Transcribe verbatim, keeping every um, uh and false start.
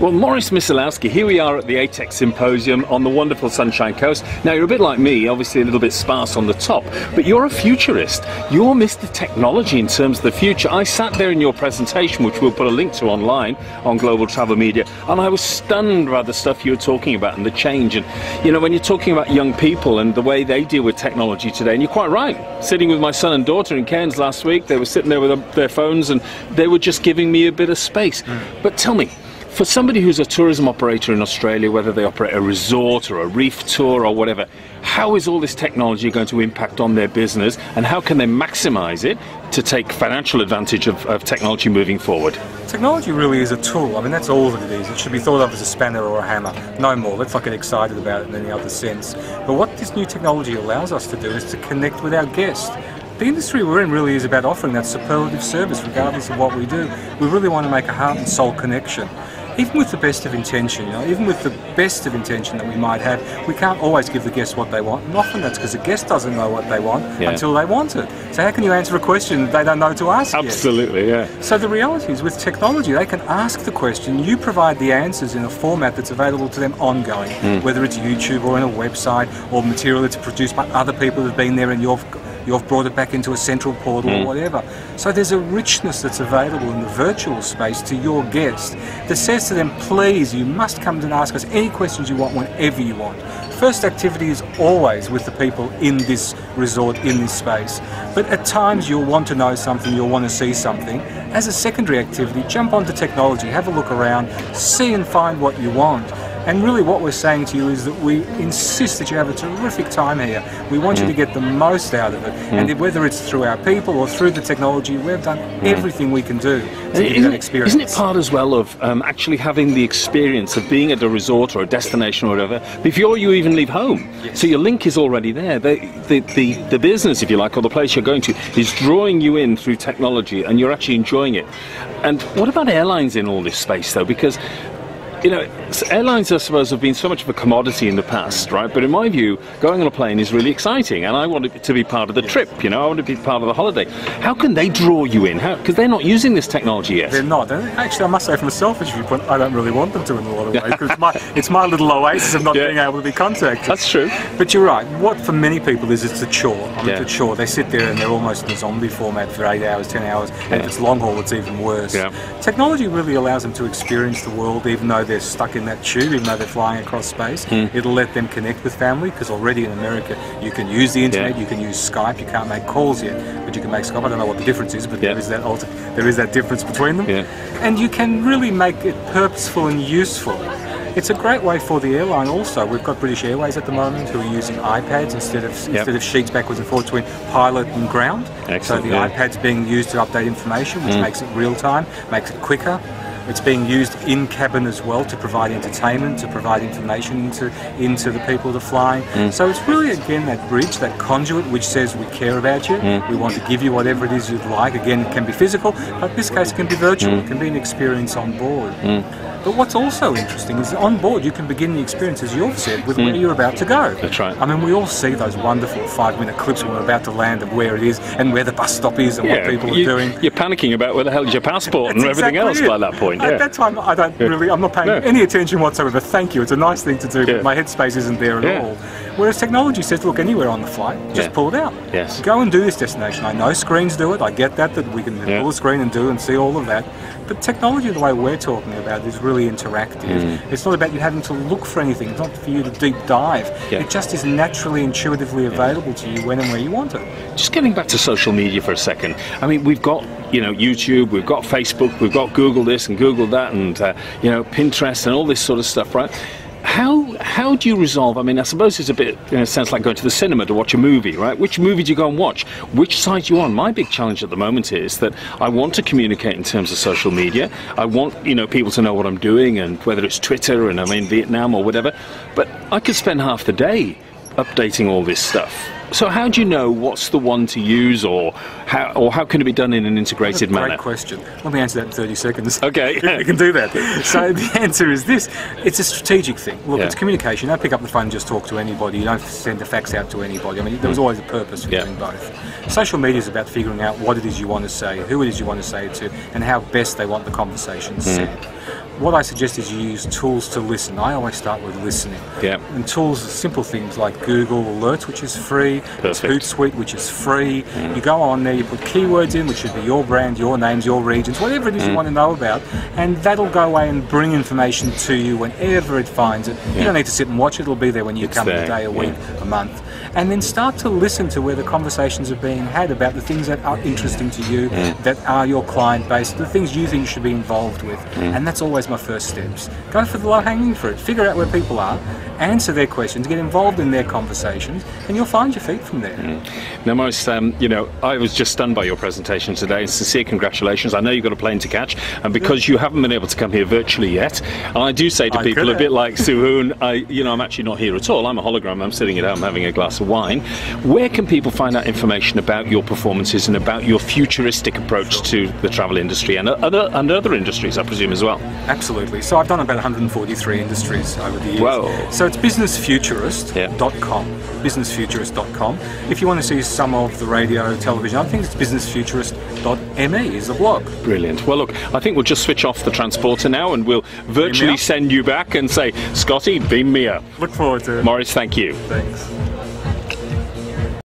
Well, Morris Miselowski, here we are at the ATEC Symposium on the wonderful Sunshine Coast. Now, you're a bit like me, obviously a little bit sparse on the top, but you're a futurist. You're Mister Technology in terms of the future. I sat there in your presentation, which we'll put a link to online on Global Travel Media, and I was stunned by the stuff you were talking about and the change. And, you know, when you're talking about young people and the way they deal with technology today, and you're quite right, sitting with my son and daughter in Cairns last week, they were sitting there with their phones and they were just giving me a bit of space. Mm. But tell me, for somebody who's a tourism operator in Australia, whether they operate a resort or a reef tour or whatever, how is all this technology going to impact on their business, and how can they maximise it to take financial advantage of, of technology moving forward? Technology really is a tool. I mean, that's all that it is. It should be thought of as a spanner or a hammer, no more. Let's not get excited about it in any other sense. But what this new technology allows us to do is to connect with our guests. The industry we're in really is about offering that superlative service regardless of what we do. We really want to make a heart and soul connection. Even with the best of intention, you know, even with the best of intention that we might have, we can't always give the guest what they want. And often that's because the guest doesn't know what they want yeah. until they want it. So how can you answer a question that they don't know to ask? Absolutely, yet? yeah. So the reality is, with technology, they can ask the question, you provide the answers in a format that's available to them ongoing, mm. whether it's YouTube or on a website or material that's produced by other people that have been there and you've You've brought it back into a central portal mm. or whatever. So there's a richness that's available in the virtual space to your guest that says to them, please, you must come and ask us any questions you want whenever you want. First activity is always with the people in this resort, in this space. But at times you'll want to know something, you'll want to see something. As a secondary activity, jump onto technology, have a look around, see and find what you want. And really what we're saying to you is that we insist that you have a terrific time here. We want mm. you to get the most out of it. Mm. And whether it's through our people or through the technology, we've done mm. everything we can do to give you that experience. Isn't it part as well of um, actually having the experience of being at a resort or a destination or whatever before you even leave home? Yes. So your link is already there. The, the, the, the business, if you like, or the place you're going to is drawing you in through technology and you're actually enjoying it. And what about airlines in all this space, though? Because you know, airlines, I suppose, have been so much of a commodity in the past, right? But in my view, going on a plane is really exciting, and I want it to be part of the yes. trip, you know, I want it to be part of the holiday. How can they draw you in? Because they're not using this technology yet. They're not. Actually, I must say, from a selfish viewpoint, I don't really want them to in a lot of ways, because my, it's my little oasis of not yeah. being able to be contacted. That's true. But you're right. What for many people is it's a chore. I mean, yeah. It's a chore. They sit there and they're almost in a zombie format for eight hours, ten hours, yeah. and if it's long haul, it's even worse. Yeah. Technology really allows them to experience the world, even though they're stuck in that tube, even though they're flying across space. Mm. It'll let them connect with family, because already in America you can use the internet, yeah. you can use Skype, you can't make calls yet, but you can make Skype. I don't know what the difference is, but yeah. there is that alter, there is that difference between them. Yeah. And you can really make it purposeful and useful. It's a great way for the airline also. We've got British Airways at the moment who are using iPads instead of yep. instead of sheets backwards and forwards between pilot and ground. Excellent, so the yeah. iPad's being used to update information, which mm. makes it real time, makes it quicker. It's being used in cabin as well to provide entertainment, to provide information into, into the people that are flying. Mm. So it's really, again, that bridge, that conduit which says we care about you, mm. we want to give you whatever it is you'd like. Again, it can be physical, but in this case it can be virtual, mm. it can be an experience on board. Mm. But what's also interesting is on board you can begin the experience, as you've said, with mm. where you're about to go. That's right. I mean, we all see those wonderful five-minute clips when we're about to land of where it is and where the bus stop is and yeah, what people you, are doing. You're panicking about where the hell is your passport and everything exactly else it. by that point. Yeah. At that time, I don't really, I'm not paying no. any attention whatsoever. Thank you. It's a nice thing to do, yeah. but my headspace isn't there at yeah. all. Whereas technology says, look, anywhere on the flight, just yeah. pull it out. Yes. Go and do this destination. I know screens do it. I get that, that we can yeah. pull the screen and do and see all of that. But technology, the way we're talking about it, is really interactive. Mm. It's not about you having to look for anything. It's not for you to deep dive. Yeah. It just is naturally, intuitively available yeah. to you when and where you want it. Just getting back to social media for a second. I mean, we've got, you know, YouTube, we've got Facebook, we've got Google this and Google that and, uh, you know, Pinterest and all this sort of stuff, right? How how do you resolve, I mean, I suppose it's a bit, you know, it sounds like going to the cinema to watch a movie, right? Which movie do you go and watch? Which site you on? My big challenge at the moment is that I want to communicate in terms of social media. I want, you know, people to know what I'm doing, and whether it's Twitter and I'm in Vietnam or whatever. But I could spend half the day updating all this stuff. So how do you know what's the one to use, or how, or how can it be done in an integrated manner? Great question. Let me answer that in thirty seconds. Okay. Yeah. We can do that. So the answer is this. It's a strategic thing. Look, yeah. it's communication. You don't pick up the phone and just talk to anybody. You don't send a fax out to anybody. I mean, there was always a purpose for yeah. doing both. Social media is about figuring out what it is you want to say, who it is you want to say it to, and how best they want the conversation mm. said. what I suggest is you use tools to listen. I always start with listening. Yeah. And tools are simple things like Google Alerts, which is free. Perfect. Hootsuite, which is free. Mm. You go on there, you put keywords in, which should be your brand, your names, your regions, whatever it is mm. you want to know about, and that'll go away and bring information to you whenever it finds it. Yeah. You don't need to sit and watch it. It'll be there when you it's come there. a day, a week, yeah. a month. And then start to listen to where the conversations are being had about the things that are interesting to you, mm. that are your client base, the things you think you should be involved with. Mm. And that's always my first steps. Go for the low-hanging fruit, figure out where people are, answer their questions, get involved in their conversations, and you'll find your feet from there. Mm. Now, Morris, um, you know, I was just stunned by your presentation today. Sincere congratulations. I know you've got a plane to catch, and because you haven't been able to come here virtually yet, and I do say to I people could've. a bit like Suhoon, I, you know, I'm actually not here at all. I'm a hologram. I'm sitting at home having a glass of wine. Where can people find out information about your performances and about your futuristic approach to the travel industry and other, and other industries, I presume, as well? Absolutely. So I've done about one hundred forty-three industries over the years. Whoa. So it's business futurist dot com, yeah. business futurist dot com. If you want to see some of the radio, television, I think it's business futurist dot me is the blog. Brilliant. Well, look, I think we'll just switch off the transporter now and we'll virtually send you back and say, Scotty, beam me up. Look forward to it. Morris, thank you. Thanks.